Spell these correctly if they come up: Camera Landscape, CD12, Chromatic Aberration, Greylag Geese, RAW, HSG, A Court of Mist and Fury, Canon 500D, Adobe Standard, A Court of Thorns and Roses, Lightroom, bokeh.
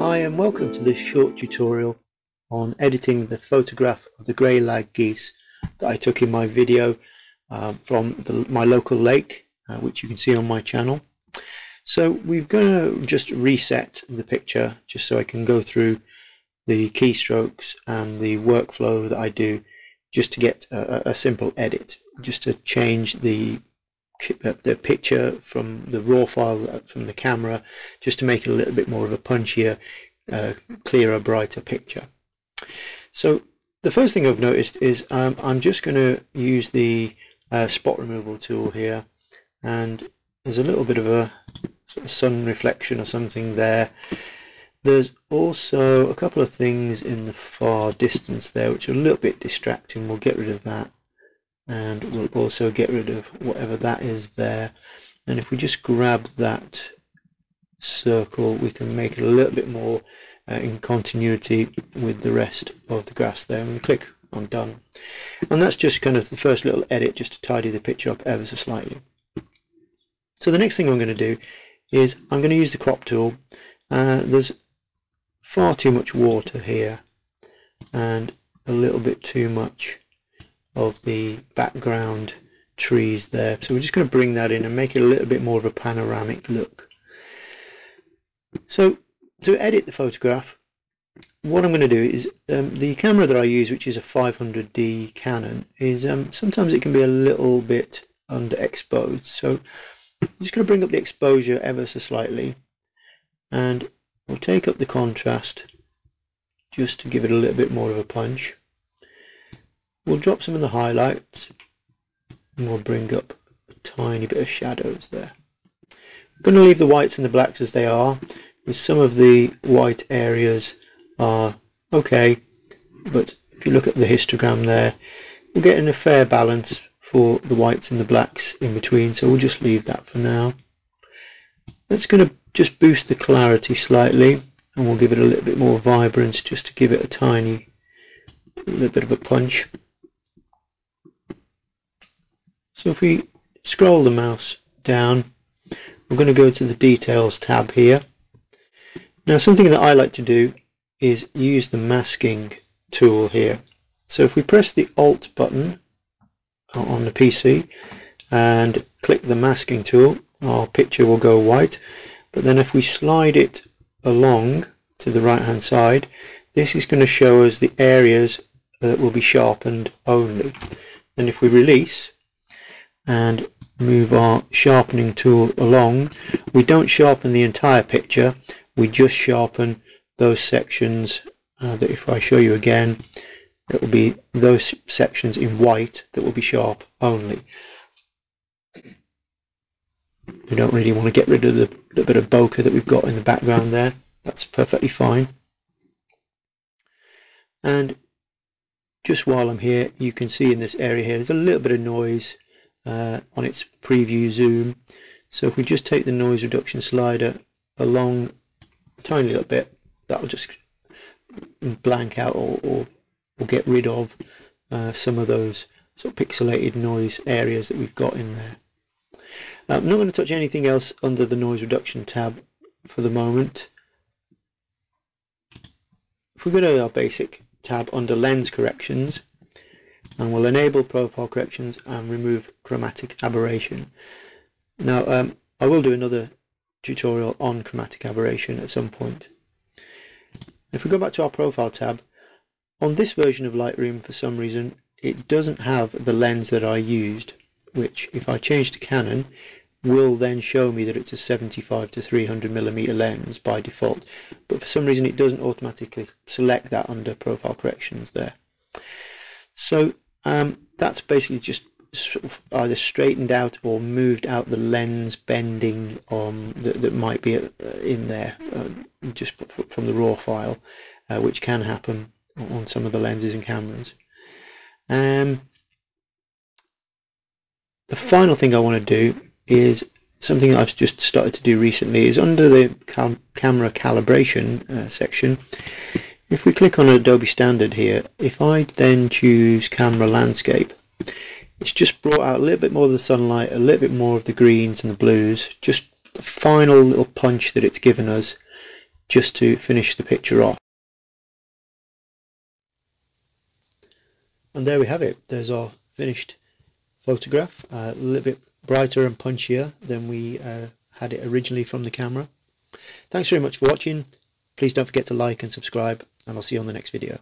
Hi and welcome to this short tutorial on editing the photograph of the greylag geese that I took in my video from my local lake, which you can see on my channel. So we're going to just reset the picture just so I can go through the keystrokes and the workflow that I do just to get a simple edit, just to change the picture from the raw file from the camera, just to make it a little bit more of a punchier, clearer, brighter picture. So the first thing I've noticed is I'm just going to use the spot removal tool here, and there's a little bit of a sort of sun reflection or something there. There's also a couple of things in the far distance there which are a little bit distracting. We'll get rid of that, and we'll also get rid of whatever that is there. And if we just grab that circle, we can make it a little bit more in continuity with the rest of the grass there, and click on done. And that's just kind of the first little edit, just to tidy the picture up ever so slightly. So the next thing I'm going to do is I'm going to use the crop tool. There's far too much water here and a little bit too much of the background trees there, so we're just going to bring that in and make it a little bit more of a panoramic look. So to edit the photograph, what I'm going to do is the camera that I use, which is a 500D Canon, is sometimes it can be a little bit underexposed, so I'm just going to bring up the exposure ever so slightly, and we'll take up the contrast just to give it a little bit more of a punch. We'll drop some of the highlights, and we'll bring up a tiny bit of shadows there. I'm going to leave the whites and the blacks as they are, with some of the white areas are okay, but if you look at the histogram there, we're getting a fair balance for the whites and the blacks in between, so we'll just leave that for now. That's going to just boost the clarity slightly, and we'll give it a little bit more vibrance just to give it a tiny little bit of a punch. So if we scroll the mouse down, we're going to go to the details tab here. Now something that I like to do is use the masking tool here. So if we press the Alt button on the PC and click the masking tool, our picture will go white, but then if we slide it along to the right hand side, this is going to show us the areas that will be sharpened only. And if we release and move our sharpening tool along, we don't sharpen the entire picture, we just sharpen those sections that, if I show you again, it will be those sections in white that will be sharp only. We don't really want to get rid of the little bit of bokeh that we've got in the background there. That's perfectly fine. And just while I'm here, you can see in this area here there's a little bit of noise on its preview zoom. So if we just take the noise reduction slider along a tiny little bit, that will just blank out or get rid of some of those sort of pixelated noise areas that we've got in there. I'm not going to touch anything else under the noise reduction tab for the moment. If we go to our basic tab under lens corrections, and we'll enable profile corrections and remove chromatic aberration. Now I will do another tutorial on chromatic aberration at some point. If we go back to our profile tab, on this version of Lightroom for some reason it doesn't have the lens that I used, which if I change to Canon will then show me that it's a 75 to 300 millimeter lens by default, but for some reason it doesn't automatically select that under profile corrections there. So that's basically just sort of either straightened out or moved out the lens bending that might be in there just from the raw file, which can happen on some of the lenses and cameras. The final thing I want to do is something I've just started to do recently, is under the camera calibration section, if we click on Adobe Standard here, if I then choose Camera Landscape, it's just brought out a little bit more of the sunlight, a little bit more of the greens and the blues, just the final little punch that it's given us just to finish the picture off. And there we have it. There's our finished photograph, a little bit brighter and punchier than we had it originally from the camera. Thanks very much for watching. Please don't forget to like and subscribe, and I'll see you on the next video.